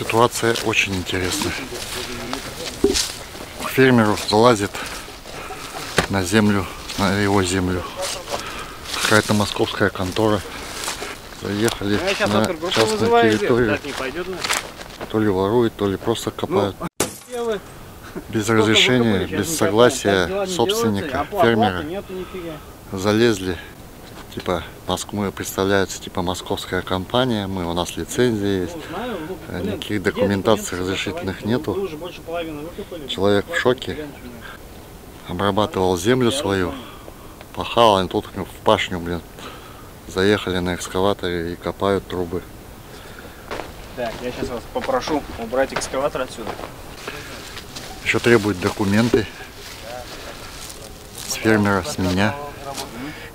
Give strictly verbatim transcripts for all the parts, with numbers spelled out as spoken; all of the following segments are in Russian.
ситуация очень интересная. Фермер залазит на землю, на его землю. Какая-то московская контора. Заехали на частную территорию. То ли воруют, то ли просто копают. Без разрешения, без согласия собственника, фермера. Залезли. Типа Москву представляется, типа московская компания, мы, у нас лицензия есть, никаких документаций разрешительных нету. Человек в шоке, обрабатывал землю свою, пахал, и тут в башню, блин, заехали на экскаваторе и копают трубы. Так, я сейчас вас попрошу убрать экскаватор отсюда. Еще требуют документы с фермера, с меня.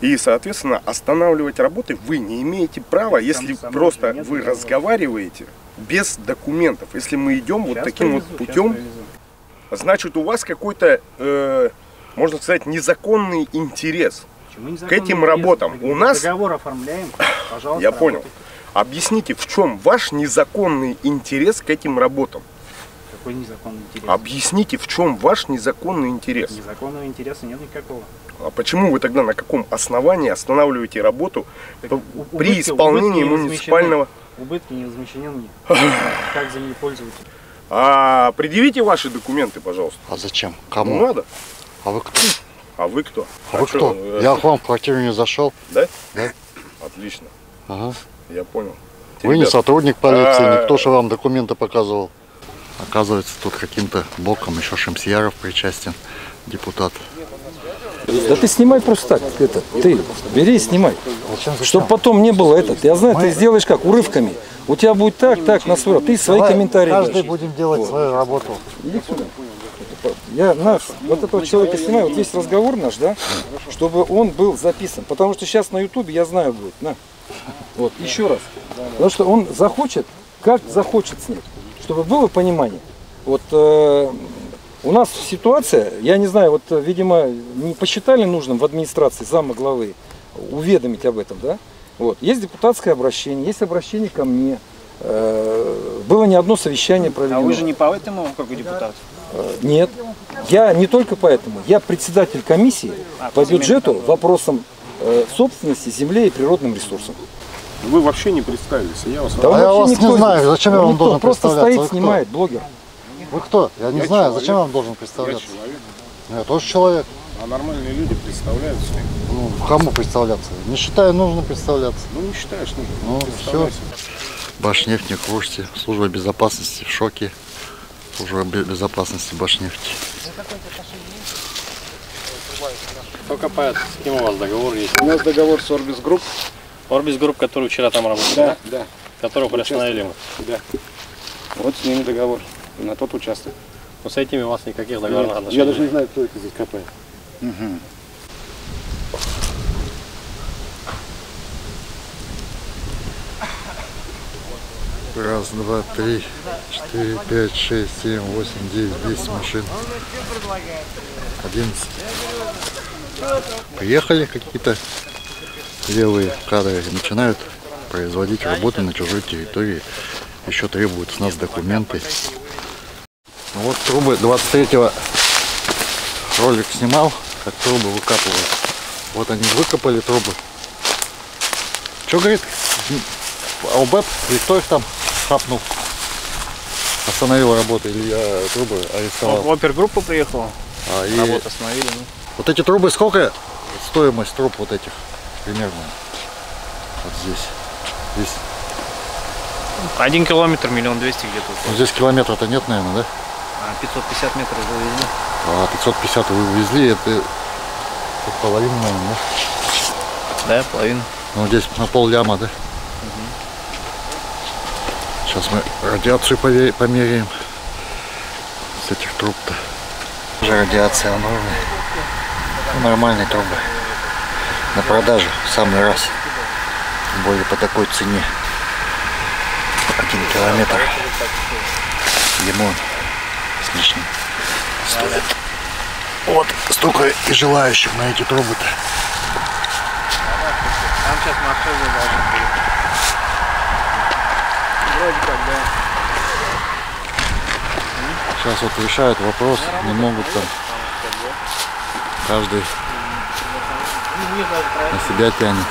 И, соответственно, останавливать работы вы не имеете права, если просто вы разговариваете без документов. Если мы идем вот таким вот путем, значит, у вас какой-то, э, можно сказать, незаконный интерес к этим работам. У нас... Договор оформляем, пожалуйста. Я понял. Объясните, в чем ваш незаконный интерес к этим работам? Какой незаконный интерес? Объясните, в чем ваш незаконный интерес? Незаконного интереса нет никакого. А почему вы тогда на каком основании останавливаете работу так, при убытки, исполнении убытки муниципального... Убытки не возмещены мне. Как за ней пользоваться? А предъявите ваши документы, пожалуйста. А зачем? Кому? Ну, надо. А вы кто? А вы кто? А, а вы что? Кто? Я к вам в квартиру не зашел. Да? Да. Отлично. Ага. Я понял. Вы Ребят, не сотрудник полиции, а... никто же вам документы показывал. Оказывается, тут каким-то боком еще Шемсияров причастен, депутат. Да ты снимай просто так, это, ты бери и снимай, чтобы потом не было этот. Я знаю, ты сделаешь как, урывками. У тебя будет так, так, на свой, ты свои комментарии. Каждый будем делать свою работу. Иди сюда. Я наш, вот этого человека снимаю, вот весь разговор наш, да, чтобы он был записан. Потому что сейчас на ютубе, я знаю, будет, на. Вот, еще раз. Потому что он захочет, как захочет с ним, чтобы было понимание. Вот... У нас ситуация, я не знаю, вот, видимо, не посчитали нужным в администрации зама главы уведомить об этом, да? Вот. Есть депутатское обращение, есть обращение ко мне. Было не одно совещание проведено. А вы же не поэтому, как и депутат? Нет, я не только поэтому. Я председатель комиссии а, по бюджету, вопросам собственности, земли и природным ресурсам. Вы вообще не представились, я вас, да а я вас не знаю, зачем я вам никто должен просто представляться? Просто стоит, снимает, блогер. Вы кто? Я не я знаю, человек. Зачем вам должен представляться? Я, я тоже человек. А нормальные люди представляются. Ну, кому представляться? Не считаю, нужно представляться. Ну, не считаешь, нужно. Ну, все. Башнефть не крушите. Служба безопасности в шоке. Служба безопасности Башнефти. Кто копает? С кем у вас договор есть? У нас договор с Orbis Group. Orbis Group, который вчера там работал? Да, да. Которого приостановили? Да. Вот с ними договор. На тот участок. Но с этими у вас никаких договорных отношений? Я даже не знаю, кто это здесь копает. Угу. Раз, два, три, четыре, пять, шесть, семь, восемь, девять, десять машин. Одиннадцать. Приехали какие-то левые кадры и начинают производить работы на чужой территории. Еще требуют с нас документы. Вот трубы двадцать третьего ролик снимал, как трубы выкапывают. Вот они выкопали трубы. Что говорит ОБЭП? И кто их там хапнул? Остановил работу или я трубы арестовал? Ну, опергруппа приехала, а, и работу остановили. Ну. Вот эти трубы сколько? Стоимость труб вот этих примерно? Вот здесь. Здесь. Один километр, миллион двести где-то. Ну, здесь километра-то нет, наверное, да? пятьсот пятьдесят метров вывезли. А, пятьсот пятьдесят вы вывезли, это половина, наверное, да? Да, половина. Ну, здесь на пол ляма, да? Угу. Сейчас мы радиацию померяем с этих труб-то. Уже радиация нормальная. Ну, нормальные трубы. На продажу в самый раз. Тем более по такой цене. Один километр. Лимон. Смешно. Стоит. Вот столько и желающих на эти трубы-то. Там сейчас машина должна быть. Вроде как, да. Сейчас вот решают вопрос, не могут там каждый на себя тянет.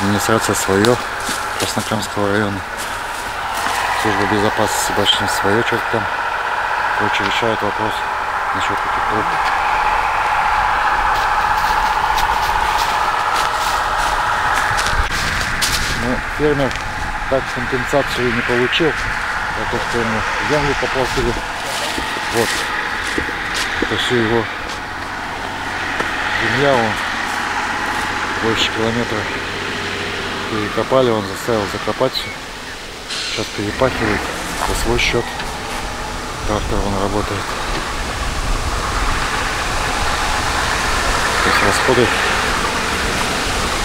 Администрация свое, Краснокамского района. Служба безопасности Башни свое чертам. Короче, решают вопрос насчет этих труб. Ну, фермер так компенсацию не получил, за то, что ему землю поплатили. Вот. Это все его земля, он больше километра перекопали, он заставил закопать все. Сейчас перепахивает за свой счет. Трактор он работает. То есть расходы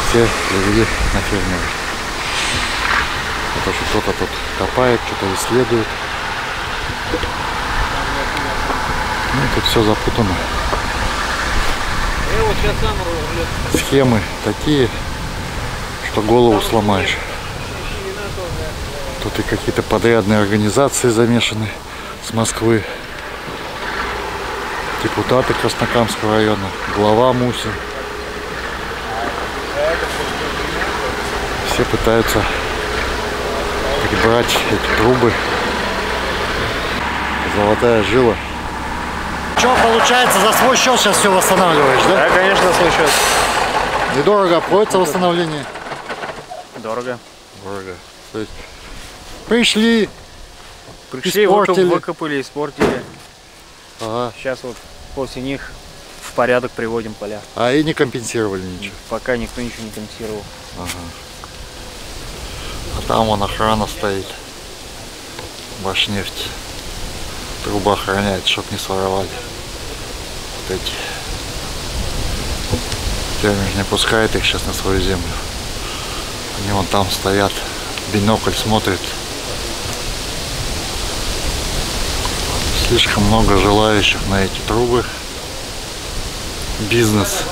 все привели на фермера. Потому что кто-то тут копает, что-то исследует. Ну, тут все запутано. Схемы такие, что голову сломаешь. Тут и какие-то подрядные организации замешаны с Москвы. Депутаты Краснокамского района, глава Мусин. Все пытаются прибрать эти трубы. Золотая жила. Что получается, за свой счет сейчас все восстанавливаешь, да? Да, конечно, за свой счет. Недорого обходится восстановление? Дорого. Дорого. То есть пришли, пришли, испортили. Вот выкопали, испортили. Ага. Сейчас вот после них в порядок приводим поля. А и не компенсировали ничего? Пока никто ничего не компенсировал. Ага. А там вон охрана стоит. Башнефть. Труба охраняет, чтоб не своровали. Вот эти. Фермер не пускает их сейчас на свою землю. Они вон там стоят. Бинокль смотрит. Слишком много желающих на эти трубы. Бизнес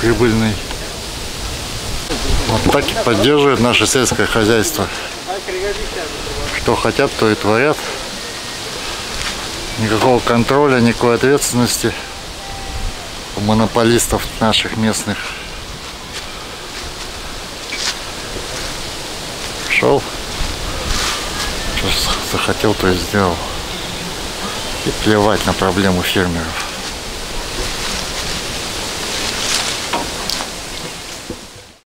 прибыльный. Вот так и поддерживает наше сельское хозяйство. Что хотят, то и творят. Никакого контроля, никакой ответственности у монополистов наших местных. Шел, что захотел, то и сделал. И плевать на проблему фермеров.